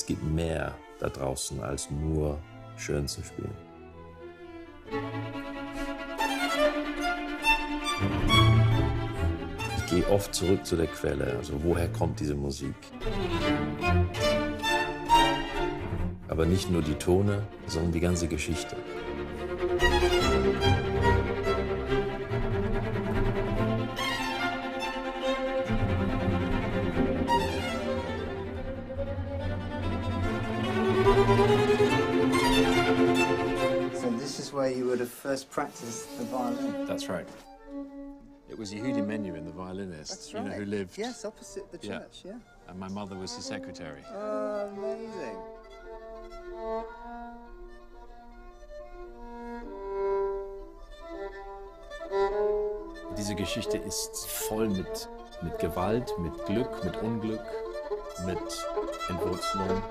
es gibt mehr da draußen, als nur schön zu spielen. Ich gehe oft zurück zu der Quelle, also woher kommt diese Musik? Aber nicht nur die Töne, sondern die ganze Geschichte. So this is where you would have first practiced the violin. That's right. It was Yehudi Menuhin, the violinist, that's right. You know, who lived... Yes, opposite the church, yeah. And my mother was his secretary. Oh, amazing. Diese Geschichte ist voll mit Gewalt, mit Glück, mit Unglück, mit Entwurzelung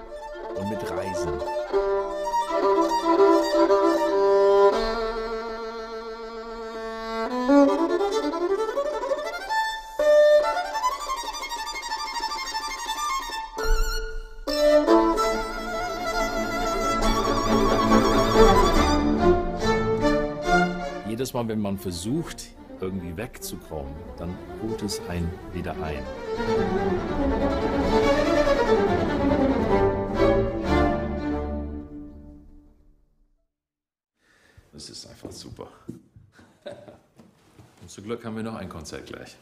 und mit Reisen. Jedes Mal, wenn man versucht, irgendwie wegzukommen, dann holt es einen wieder ein. Das ist einfach super. Und zum Glück haben wir noch ein Konzert gleich.